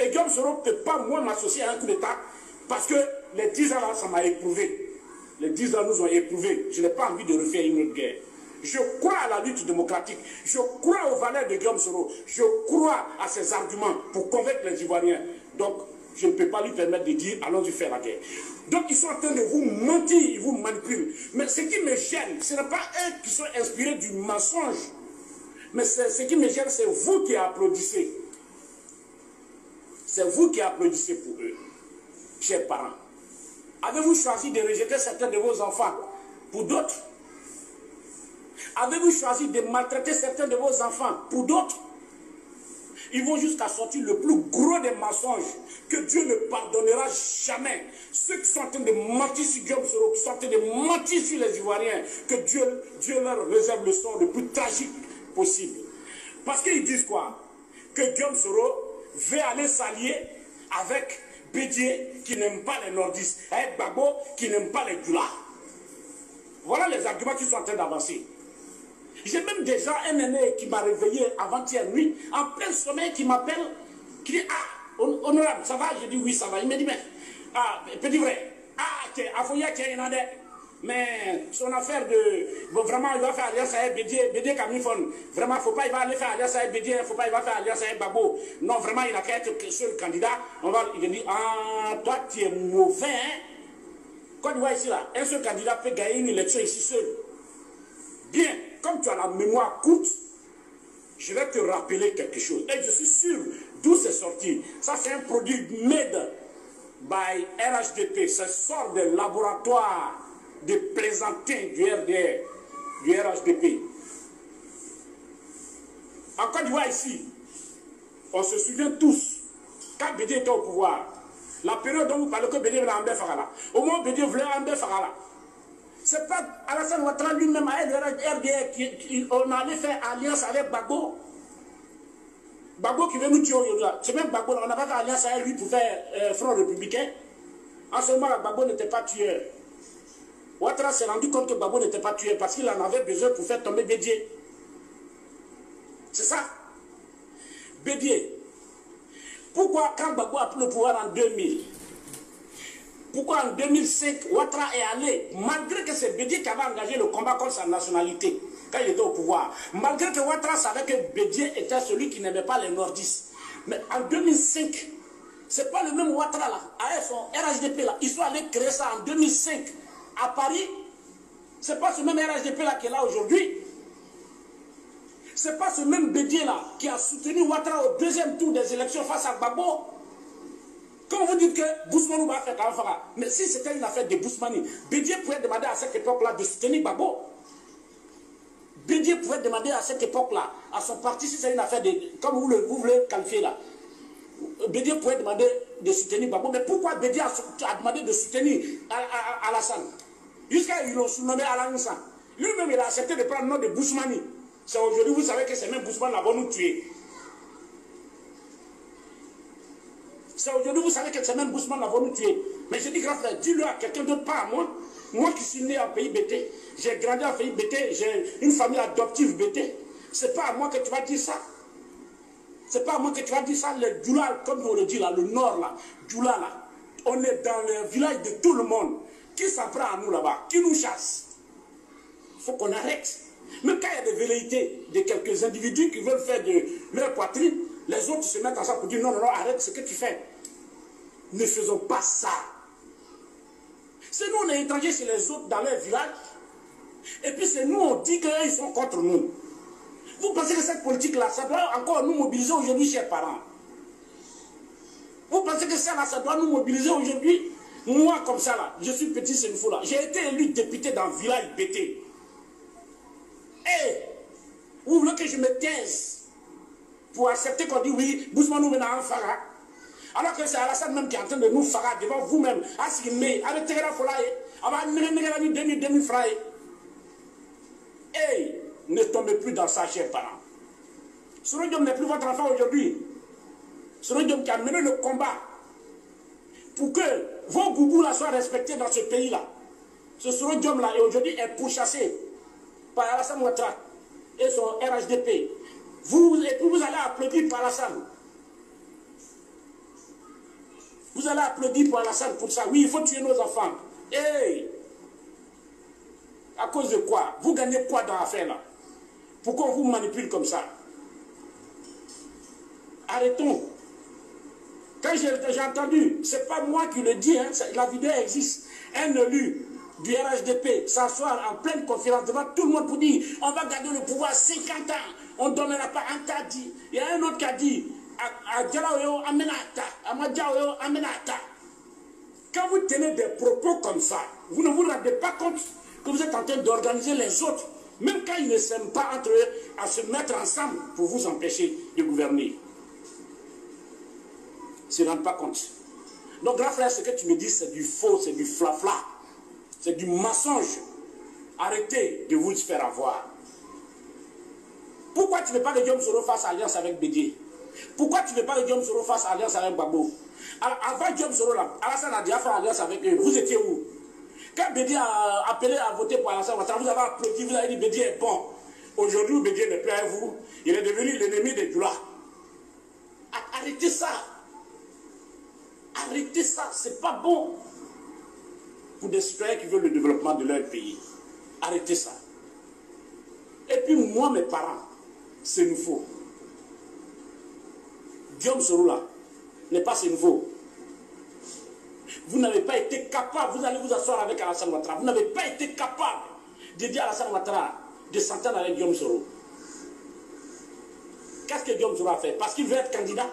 Et Guillaume Soro ne peut pas, moi, m'associer à un coup d'État parce que les dix ans, là, ça m'a éprouvé. Les dix ans nous ont éprouvés. Je n'ai pas envie de refaire une autre guerre. Je crois à la lutte démocratique. Je crois aux valeurs de Guillaume Soro. Je crois à ses arguments pour convaincre les Ivoiriens. Donc, je ne peux pas lui permettre de dire, allons-y faire la guerre. Donc, ils sont en train de vous mentir, ils vous manipulent. Mais ce qui me gêne, ce n'est pas eux qui sont inspirés du mensonge. Mais ce qui me gêne, c'est vous qui applaudissez. C'est vous qui applaudissez pour eux, chers parents. Avez-vous choisi de rejeter certains de vos enfants pour d'autres? Avez-vous choisi de maltraiter certains de vos enfants pour d'autres? Ils vont jusqu'à sortir le plus gros des mensonges que Dieu ne pardonnera jamais. Ceux qui sont en train de mentir sur Guillaume Soro, qui sont en train de mentir sur les Ivoiriens, que Dieu, Dieu leur réserve le sort le plus tragique possible. Parce qu'ils disent quoi? Que Guillaume Soro veut aller s'allier avec Bédié qui n'aime pas les nordistes, avec Gbagbo qui n'aime pas les Goulas. Voilà les arguments qui sont en train d'avancer. J'ai même déjà un aîné qui m'a réveillé avant-hier nuit, en plein sommeil, qui m'appelle, qui dit ah, honorable, ça va? Je dis oui, ça va. Il me dit mais, ah, petit vrai, ah, tu es affoyé, tu es inandais. Mais son affaire de. Bon, vraiment, il va faire alliance à Bédié, Bédié Camifone. Vraiment, il ne faut pas, il va aller faire alliance à Bédié, il ne faut pas, il va faire alliance à Gbagbo. Non, vraiment, il n'a qu'à être seul candidat. On va lui dire ah, toi, tu es mauvais, hein? Quand tu vois ici, là, un seul candidat peut gagner une élection ici seul. Bien, comme tu as la mémoire courte, je vais te rappeler quelque chose. Et je suis sûr d'où c'est sorti. Ça, c'est un produit made by R H D P, ce sort des laboratoires de plaisanterie du R D R, du R H D P. En Côte d'Ivoire ici, on se souvient tous, quand Bédié était au pouvoir, la période dont vous parlez que Bédié voulait Amber Farala, au moins Bédié voulait Amber Farala. C'est pas Alassane Ouattara lui-même à R D R qu'on allait faire alliance avec Gbagbo. Gbagbo qui veut nous tuer aujourd'hui. C'est même Gbagbo, on n'a pas fait alliance avec lui pour faire euh, front républicain. En ce moment, Gbagbo n'était pas tueur. Ouattara s'est rendu compte que Gbagbo n'était pas tueur parce qu'il en avait besoin pour faire tomber Bédié. C'est ça. Bédié. Pourquoi quand Gbagbo a pris le pouvoir en deux mille, pourquoi en deux mille cinq, Ouattara est allé, malgré que c'est Bédié qui avait engagé le combat contre sa nationalité, quand il était au pouvoir, malgré que Ouattara savait que Bédié était celui qui n'aimait pas les nordistes. Mais en deux mille cinq, c'est pas le même Ouattara là, avec son R H D P là, ils sont allés créer ça en deux mille cinq à Paris. C'est pas ce même R H D P là qui est là aujourd'hui. C'est pas ce même Bédié là qui a soutenu Ouattara au deuxième tour des élections face à Gbagbo. Quand vous dites que Bousmanou va faire Kalfara, mais si c'était une affaire de Bousmani, Bédié pouvait demander à cette époque-là de soutenir Gbagbo. Bédié pouvait demander à cette époque-là, à son parti, si c'est une affaire de... comme vous le, vous le qualifiez là. Bédié pouvait demander de soutenir Gbagbo. Mais pourquoi Bédié a, a demandé de soutenir Alassane jusqu'à ils l'ont surnommé Alassane. Lui-même, il a accepté de prendre le nom de Bousmani. C'est aujourd'hui, vous savez que c'est même Bousmani là-bas nous tuer. C'est aujourd'hui, vous savez que c'est même Bousmani là-bas nous tuer. Mais je dis, grand frère, dis-le à quelqu'un d'autre, pas à moi. Moi qui suis né en pays bété, j'ai grandi en pays bété, j'ai une famille adoptive bété. C'est pas à moi que tu vas dire ça. C'est pas à moi que tu vas dire ça. Le Djoula, comme on le dit là, le nord là, Djoula là, on est dans le village de tout le monde. Qui s'en prend à nous là-bas? Qui nous chasse? Il faut qu'on arrête. Même quand il y a des velléités de quelques individus qui veulent faire de leur poitrine, les autres se mettent ensemble pour dire non, non, non, arrête ce que tu fais. Ne faisons pas ça. C'est nous, on est étrangers chez les autres dans leur village. Et puis c'est nous, on dit qu'ils sont contre nous. Vous pensez que cette politique-là, ça doit encore nous mobiliser aujourd'hui, chers parents? Vous pensez que ça, là, ça doit nous mobiliser aujourd'hui? Moi, comme ça, là, je suis petit Sénifou, là. J'ai été élu député dans le village bété. Hé, vous voulez que je me taise pour accepter qu'on dit oui, Bousman nous mènera en Farah. Alors que c'est Alassane même qui est en train de nous Farah devant vous-même. À ce qu'il met, à l'intérieur de la folie, à l'intérieur de deux mille francs. Hé, ne tombez plus dans ça, chers parents. Soro Diom n'est plus votre enfant aujourd'hui. Soro Diom qui a mené le combat pour que vos gougous là soient respectés dans ce pays-là. Ce Soro Diom là, aujourd'hui, est pourchassé par Alassane Ouattara et son R H D P. Vous, et puis vous allez applaudir par Alassane. Vous allez applaudir pour Alassane pour ça. Oui, il faut tuer nos enfants. Hey! À cause de quoi? Vous gagnez quoi dans l'affaire là? Pourquoi on vous manipule comme ça? Arrêtons. Quand j'ai entendu, c'est pas moi qui le dis, hein, la vidéo existe. Un élu du R H D P s'asseoir en pleine conférence devant tout le monde pour dire on va garder le pouvoir cinquante ans, on ne donnera pas un tas dit. Il y a un autre qui a dit quand vous tenez des propos comme ça, vous ne vous rendez pas compte que vous êtes en train d'organiser les autres, même quand ils ne s'aiment pas entre eux, à se mettre ensemble pour vous empêcher de gouverner. Ils ne se rendent pas compte. Donc, grand frère, ce que tu me dis, c'est du faux, c'est du flafla. C'est du mensonge. Arrêtez de vous faire avoir. Pourquoi tu ne veux pas que Guillaume Soro fasse alliance avec Bédié? Pourquoi tu ne veux pas que Guillaume Soro fasse alliance avec Gbagbo? Avant Guillaume Soro, Alassane a déjà fait alliance avec eux. Vous étiez où? Quand Bédié a appelé à voter pour Alassane Ouattara, vous avez applaudi, vous avez dit Bédié est bon. Aujourd'hui, Bédié n'est plus à vous. Il est devenu l'ennemi des Djoula. Arrêtez ça. Arrêtez ça, c'est pas bon. Pour des citoyens qui veulent le développement de leur pays. Arrêtez ça. Et puis moi, mes parents, c'est nouveau. Guillaume Soro là n'est pas c'est nouveau. Vous n'avez pas été capable, vous allez vous asseoir avec Alassane Ouattara, vous n'avez pas été capable de dire à Alassane Ouattara de s'entendre avec Guillaume Soro. Qu'est-ce que Guillaume Soro a fait? Parce qu'il veut être candidat.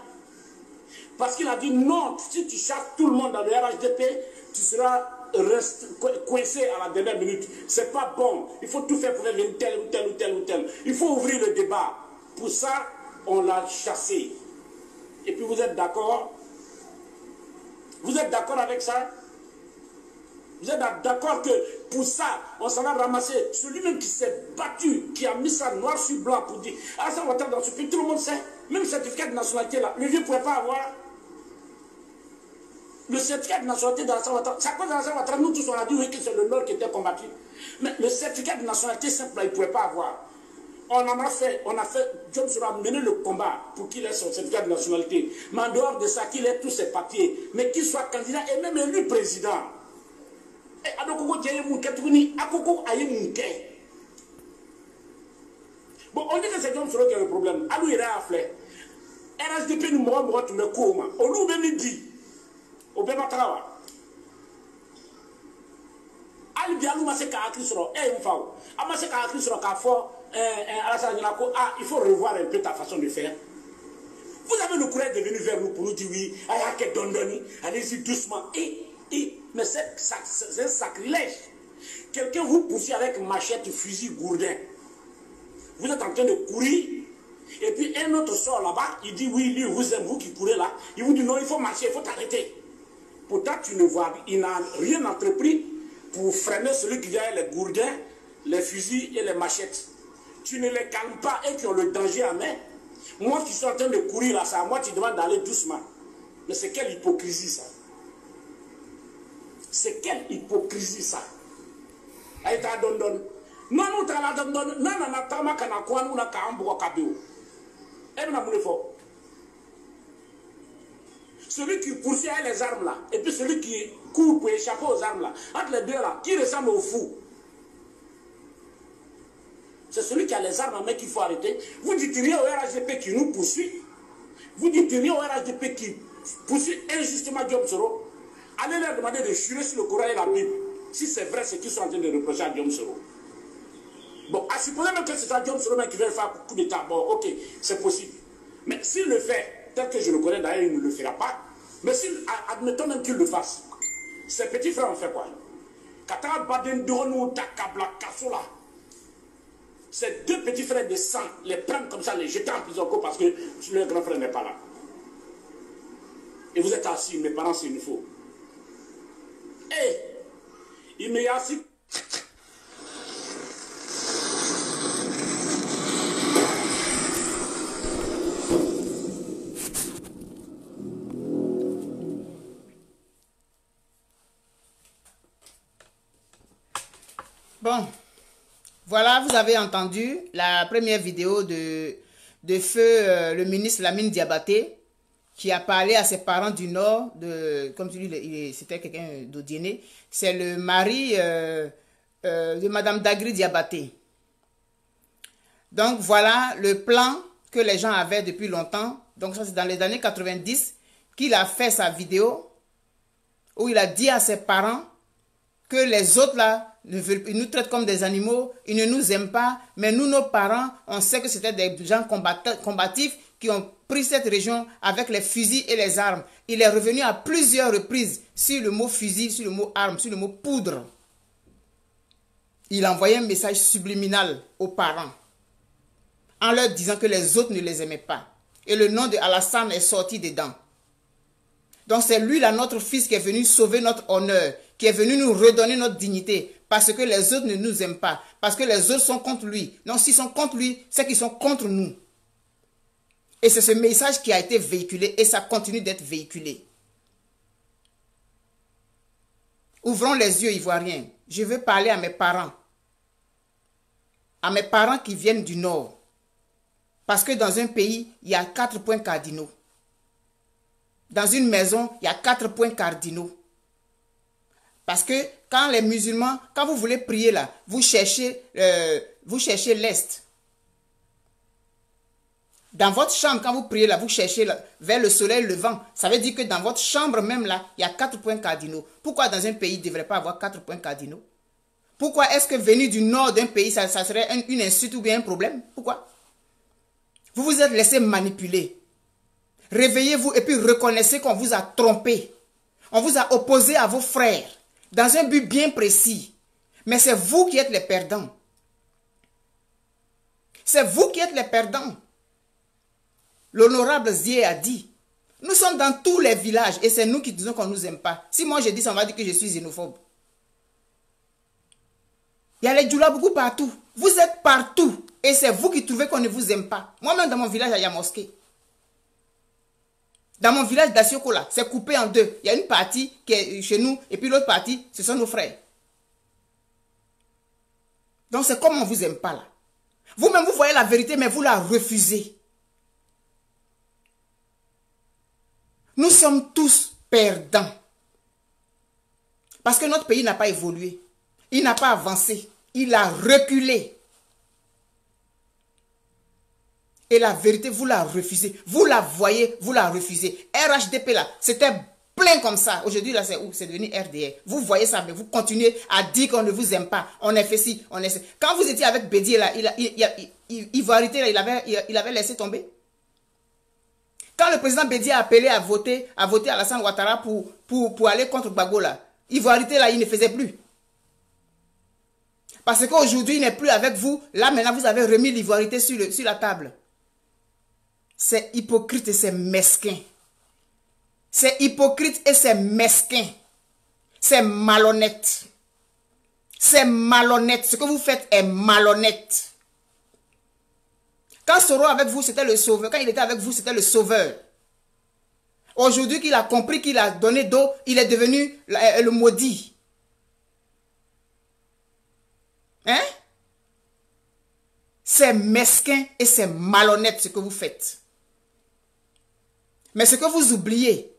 Parce qu'il a dit non, si tu chasses tout le monde dans le R H D P, tu seras reste coincé à la dernière minute. C'est pas bon. Il faut tout faire pour faire une telle ou telle ou telle ou telle. Il faut ouvrir le débat. Pour ça, on l'a chassé. Et puis vous êtes d'accord? Vous êtes d'accord avec ça? Vous êtes d'accord que pour ça, on s'en va ramasser celui-même qui s'est battu, qui a mis ça noir sur blanc pour dire ah, ça va dans ce pays, tout le monde sait. Même le certificat de nationalité là, le vieux ne pouvait pas avoir. Le certificat de nationalité d'Alassane Ouattara, c'est à cause d'Alassane Ouattara, nous tous on a dit oui, que c'est le Nord qui était combattu. Mais le certificat de nationalité simple, là, il ne pouvait pas avoir. On en a fait, on a fait, Guillaume Soro a mené le combat pour qu'il ait son certificat de nationalité. Mais en dehors de ça, qu'il ait tous ses papiers, mais qu'il soit candidat et même élu président. Et bon, on dit que c'est Guillaume Soro qui a le problème. Alors il a afflé. R H D P nous m'a montré le coup. On nous même dit. Il faut revoir un peu ta façon de faire. Vous avez le courage de venir vers nous pour nous dire oui, allez-y doucement. Et, et, mais c'est un sacrilège. Quelqu'un vous poursuit avec machette, fusil, gourdin. Vous êtes en train de courir. Et puis un autre sort là-bas, il dit oui, lui, vous aime, vous qui courez là. Il vous dit non, il faut marcher, il faut t'arrêter. Pourtant, tu ne vois, il n'a rien entrepris pour freiner celui qui a les gourdins, les fusils et les machettes. Tu ne les calmes pas et qui ont le danger en main. Moi qui suis en train de courir là, ça, moi tu demandes d'aller doucement. Mais c'est quelle hypocrisie ça? C'est quelle hypocrisie ça? Aïe, t'as donné, donné. Non, non, t'as la donné, donné. Non, non, non, t'as ma canacouan, non, t'as un bois cabéo. Et nous avons le fort. Celui qui poursuit les armes là, et puis celui qui court pour échapper aux armes là, entre les deux là, qui ressemble au fou. C'est celui qui a les armes en main qu'il faut arrêter. Vous dites rien au R H D P qui nous poursuit. Vous dites rien au R H D P qui poursuit injustement Guillaume Soro. Allez leur demander de jurer sur le Coran et la Bible, si c'est vrai ce qu'ils sont en train de reprocher à Guillaume Soro. Bon, à supposer même que c'est un Guillaume Soro qui veut faire coup d'état, bon, ok, c'est possible. Mais s'il le fait, tel que je le connais d'ailleurs, il ne le fera pas. Mais si, admettons même qu'il le fasse, ses petits frères ont fait quoi? Ces deux petits frères de sang, les prennent comme ça, les jeter en prison parce que leur grand frère n'est pas là. Et vous êtes assis, mes parents, c'est une faux. Et il m'est assis. Bon, voilà, vous avez entendu la première vidéo de, de feu euh, le ministre Lamine Diabaté qui a parlé à ses parents du Nord, de, comme tu dis, c'était quelqu'un d'Odienné, c'est le mari euh, euh, de Madame Dagri Diabaté. Donc voilà le plan que les gens avaient depuis longtemps. Donc ça c'est dans les années quatre-vingt-dix qu'il a fait sa vidéo où il a dit à ses parents que les autres là, ils nous traitent comme des animaux, ils ne nous aiment pas, mais nous, nos parents, on sait que c'était des gens combatifs qui ont pris cette région avec les fusils et les armes. Il est revenu à plusieurs reprises sur le mot fusil, sur le mot arme, sur le mot poudre. Il envoyait un message subliminal aux parents en leur disant que les autres ne les aimaient pas. Et le nom de Alassane est sorti dedans. Donc c'est lui, là, notre fils, qui est venu sauver notre honneur, qui est venu nous redonner notre dignité. Parce que les autres ne nous aiment pas. Parce que les autres sont contre lui. Non, s'ils sont contre lui, c'est qu'ils sont contre nous. Et c'est ce message qui a été véhiculé et ça continue d'être véhiculé. Ouvrons les yeux, Ivoiriens. Je veux parler à mes parents. À mes parents qui viennent du Nord. Parce que dans un pays, il y a quatre points cardinaux. Dans une maison, il y a quatre points cardinaux. Parce que quand les musulmans, quand vous voulez prier là, vous cherchez, euh, vous cherchez l'Est. Dans votre chambre, quand vous priez là, vous cherchez là, vers le soleil levant. Ça veut dire que dans votre chambre même là, il y a quatre points cardinaux. Pourquoi dans un pays, il ne devrait pas avoir quatre points cardinaux? Pourquoi est-ce que venir du nord d'un pays, ça, ça serait un, une insulte ou bien un problème? Pourquoi? Vous vous êtes laissé manipuler. Réveillez-vous et puis reconnaissez qu'on vous a trompé. On vous a opposé à vos frères dans un but bien précis. Mais c'est vous qui êtes les perdants. C'est vous qui êtes les perdants. L'honorable Zié a dit, nous sommes dans tous les villages et c'est nous qui disons qu'on ne nous aime pas. Si moi je dis ça, on va dire que je suis xénophobe. Il y a les djoula beaucoup partout. Vous êtes partout et c'est vous qui trouvez qu'on ne vous aime pas. Moi-même dans mon village à Yamoské, dans mon village d'Assiokola, c'est coupé en deux. Il y a une partie qui est chez nous et puis l'autre partie, ce sont nos frères. Donc c'est comme on ne vous aime pas là. Vous-même, vous voyez la vérité, mais vous la refusez. Nous sommes tous perdants. Parce que notre pays n'a pas évolué. Il n'a pas avancé. Il a reculé. Et la vérité, vous la refusez. Vous la voyez, vous la refusez. R H D P là, c'était plein comme ça. Aujourd'hui là, c'est où? C'est devenu R D R. Vous voyez ça, mais vous continuez à dire qu'on ne vous aime pas. On est fait ci, on est ça. Quand vous étiez avec Bédié là, il, a, il, il, il, il, arrêter, là, il, avait, il, il avait laissé tomber. Quand le président Bédié a appelé à voter, à voter Alassane Ouattara pour, pour, pour aller contre Gbagbo là, il vous arrêter là, il ne faisait plus. Parce qu'aujourd'hui, il n'est plus avec vous. Là, maintenant, vous avez remis l'ivoirité sur, le, sur la table. C'est hypocrite et c'est mesquin. C'est hypocrite et c'est mesquin. C'est malhonnête. C'est malhonnête. Ce que vous faites est malhonnête. Quand Soro avec vous, c'était le sauveur. Quand il était avec vous, c'était le sauveur. Aujourd'hui qu'il a compris, qu'il a donné d'eau, il est devenu le, le maudit. Hein? C'est mesquin et c'est malhonnête ce que vous faites. Mais ce que vous oubliez,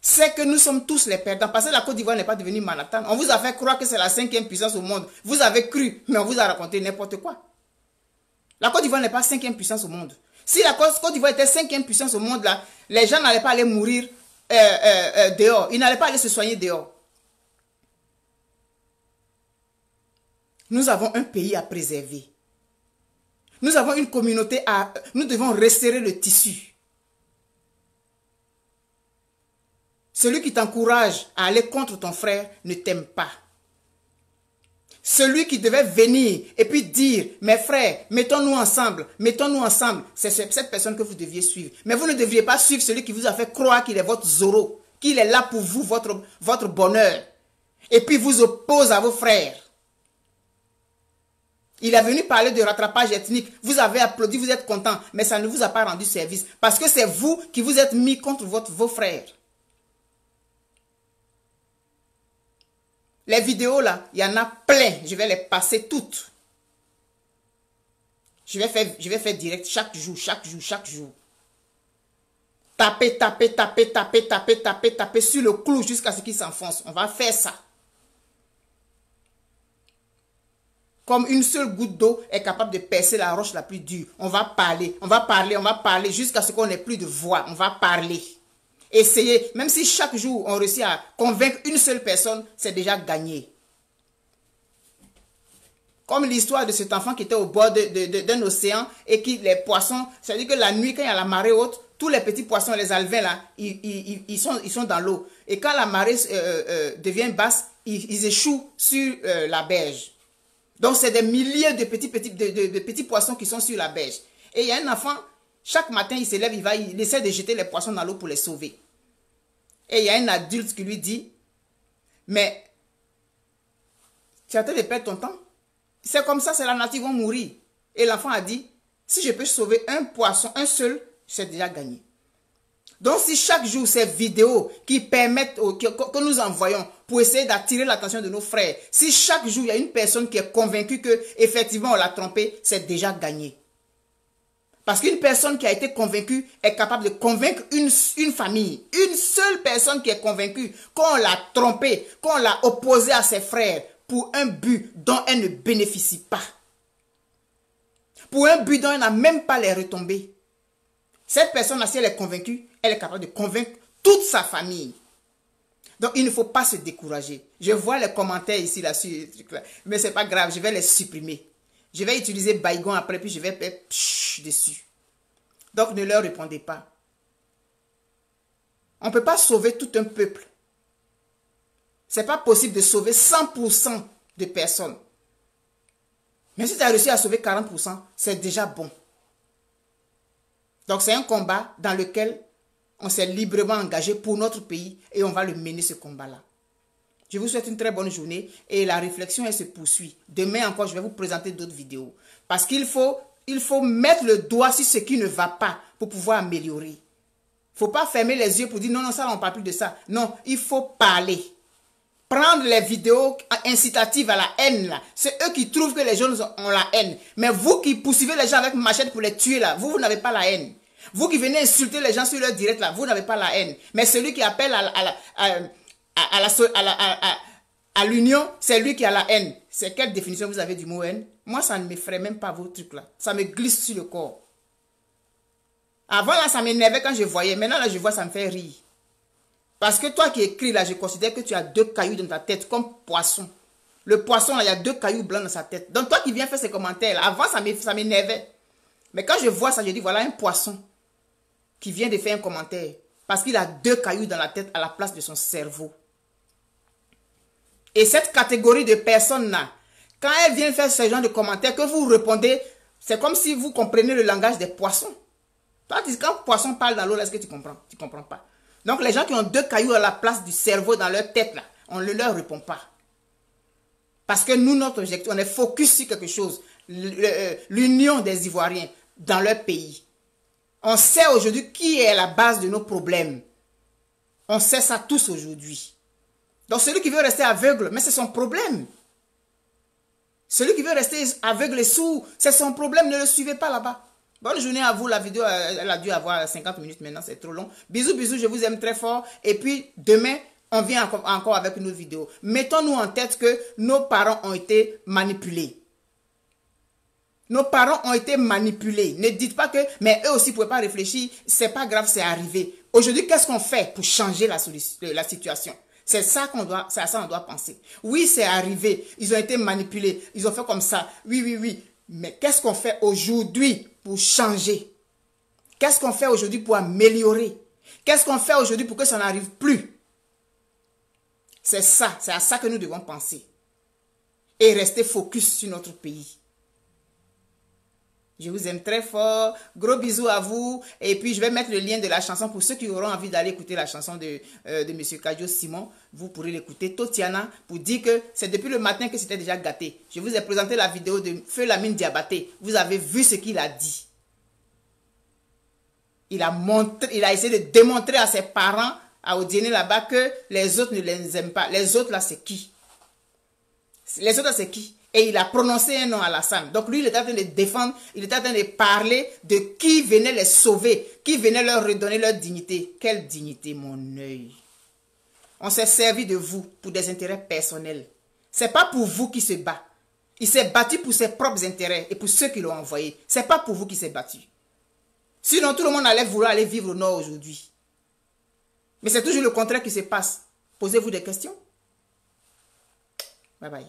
c'est que nous sommes tous les perdants. Parce que la Côte d'Ivoire n'est pas devenue Manhattan. On vous a fait croire que c'est la cinquième puissance au monde. Vous avez cru, mais on vous a raconté n'importe quoi. La Côte d'Ivoire n'est pas cinquième puissance au monde. Si la Côte d'Ivoire était cinquième puissance au monde, là, les gens n'allaient pas aller mourir euh, euh, euh, dehors. Ils n'allaient pas aller se soigner dehors. Nous avons un pays à préserver. Nous avons une communauté à... Nous devons resserrer le tissu. Celui qui t'encourage à aller contre ton frère ne t'aime pas. Celui qui devait venir et puis dire, mes frères, mettons-nous ensemble, mettons-nous ensemble, c'est cette personne que vous deviez suivre. Mais vous ne devriez pas suivre celui qui vous a fait croire qu'il est votre Zorro, qu'il est là pour vous, votre, votre bonheur. Et puis vous oppose à vos frères. Il est venu parler de rattrapage ethnique. Vous avez applaudi, vous êtes content, mais ça ne vous a pas rendu service. Parce que c'est vous qui vous êtes mis contre votre, vos frères. Les vidéos là, il y en a plein. Je vais les passer toutes. Je vais faire, je vais faire direct chaque jour, chaque jour, chaque jour. Taper, taper, taper, taper, taper, taper, taper sur le clou jusqu'à ce qu'il s'enfonce. On va faire ça. Comme une seule goutte d'eau est capable de percer la roche la plus dure. On va parler, on va parler, on va parler jusqu'à ce qu'on n'ait plus de voix. On va parler. Essayez. Même si chaque jour on réussit à convaincre une seule personne, c'est déjà gagné. Comme l'histoire de cet enfant qui était au bord d'un océan et qui, les poissons, c'est-à-dire que la nuit, quand il y a la marée haute, tous les petits poissons, les alevins là, ils, ils, ils, sont, ils sont dans l'eau. Et quand la marée euh, euh, devient basse, ils, ils échouent sur euh, la berge. Donc, c'est des milliers de petits, petits, de, de, de petits poissons qui sont sur la berge. Et il y a un enfant, chaque matin, il se lève, il va, il essaie de jeter les poissons dans l'eau pour les sauver. Et il y a un adulte qui lui dit, mais, tu as de perdre ton temps. C'est comme ça, c'est la nature, ils vont mourir. Et l'enfant a dit, si je peux sauver un poisson, un seul, c'est déjà gagné. Donc, si chaque jour, ces vidéos qui permettent, que, que nous envoyons pour essayer d'attirer l'attention de nos frères, si chaque jour, il y a une personne qui est convaincue qu'effectivement, on l'a trompé, c'est déjà gagné. Parce qu'une personne qui a été convaincue est capable de convaincre une, une famille. Une seule personne qui est convaincue qu'on l'a trompé, qu'on l'a opposé à ses frères pour un but dont elle ne bénéficie pas. Pour un but dont elle n'a même pas les retombées. Cette personne-là, si elle est convaincue, elle est capable de convaincre toute sa famille. Donc, il ne faut pas se décourager. Je vois les commentaires ici, là-dessus, mais ce n'est pas grave, je vais les supprimer. Je vais utiliser Baygon après, puis je vais faire pshhh dessus. Donc, ne leur répondez pas. On ne peut pas sauver tout un peuple. Ce n'est pas possible de sauver cent pour cent de personnes. Mais si tu as réussi à sauver quarante pour cent, c'est déjà bon. Donc c'est un combat dans lequel on s'est librement engagé pour notre pays et on va le mener ce combat-là. Je vous souhaite une très bonne journée et la réflexion elle se poursuit. Demain encore, je vais vous présenter d'autres vidéos. Parce qu'il faut, il faut mettre le doigt sur ce qui ne va pas pour pouvoir améliorer. Il ne faut pas fermer les yeux pour dire non, non, ça, on ne parle plus de ça. Non, il faut parler. Prendre les vidéos incitatives à la haine, là. C'est eux qui trouvent que les jeunes ont la haine. Mais vous qui poursuivez les gens avec machette pour les tuer, là, vous, vous n'avez pas la haine. Vous qui venez insulter les gens sur leur direct, là, vous n'avez pas la haine. Mais celui qui appelle à, à, à, à, à, à, à, à l'union, c'est lui qui a la haine. C'est quelle définition vous avez du mot haine? Moi, ça ne m'effraie même pas vos trucs, là. Ça me glisse sur le corps. Avant, là, ça m'énervait quand je voyais. Maintenant, là, je vois, ça me fait rire. Parce que toi qui écris là, je considère que tu as deux cailloux dans ta tête, comme poisson. Le poisson, là, il y a deux cailloux blancs dans sa tête. Donc toi qui viens faire ces commentaires, là, avant ça m'énervait. Mais quand je vois ça, je dis, voilà un poisson qui vient de faire un commentaire. Parce qu'il a deux cailloux dans la tête à la place de son cerveau. Et cette catégorie de personnes-là, quand elles viennent faire ce genre de commentaires, que vous répondez, c'est comme si vous comprenez le langage des poissons. Toi, quand le poisson parle dans l'eau, est-ce que tu comprends? Tu ne comprends pas. Donc, les gens qui ont deux cailloux à la place du cerveau dans leur tête, là, on ne leur répond pas. Parce que nous, notre objectif, on est focus sur quelque chose. L'union des Ivoiriens dans leur pays. On sait aujourd'hui qui est la base de nos problèmes. On sait ça tous aujourd'hui. Donc, celui qui veut rester aveugle, mais c'est son problème. Celui qui veut rester aveugle et sourd, c'est son problème. Ne le suivez pas là-bas. Bonne journée à vous, la vidéo elle a dû avoir cinquante minutes maintenant, c'est trop long. Bisous, bisous, je vous aime très fort. Et puis demain, on vient encore, encore avec une autre vidéo. Mettons-nous en tête que nos parents ont été manipulés. Nos parents ont été manipulés. Ne dites pas que, mais eux aussi ne pouvaient pas réfléchir, c'est pas grave, c'est arrivé. Aujourd'hui, qu'est-ce qu'on fait pour changer la, la situation? C'est ça qu'on doit, c'est à ça qu'on doit penser. Oui, c'est arrivé, ils ont été manipulés, ils ont fait comme ça, oui, oui, oui. Mais qu'est-ce qu'on fait aujourd'hui pour changer? Qu'est-ce qu'on fait aujourd'hui pour améliorer? Qu'est-ce qu'on fait aujourd'hui pour que ça n'arrive plus? C'est ça, c'est à ça que nous devons penser. Et rester focus sur notre pays. Je vous aime très fort. Gros bisous à vous. Et puis, je vais mettre le lien de la chanson pour ceux qui auront envie d'aller écouter la chanson de, euh, de M. Kadjo Simon. Vous pourrez l'écouter. Totiana, pour dire que c'est depuis le matin que c'était déjà gâté. Je vous ai présenté la vidéo de Feu Lamine Diabaté. Vous avez vu ce qu'il a dit. Il a, montré, il a essayé de démontrer à ses parents, à Odienné là-bas, que les autres ne les aiment pas. Les autres là, c'est qui? Les autres là, c'est qui? Et il a prononcé un nom à Alassane. Donc lui, il était en train de défendre, il était en train de parler de qui venait les sauver, qui venait leur redonner leur dignité. Quelle dignité, mon œil. On s'est servi de vous pour des intérêts personnels. Ce n'est pas pour vous qui se bat. Il s'est battu pour ses propres intérêts et pour ceux qui l'ont envoyé. Ce n'est pas pour vous qui s'est battu. Sinon, tout le monde allait vouloir aller vivre au nord aujourd'hui. Mais c'est toujours le contraire qui se passe. Posez-vous des questions. Bye bye.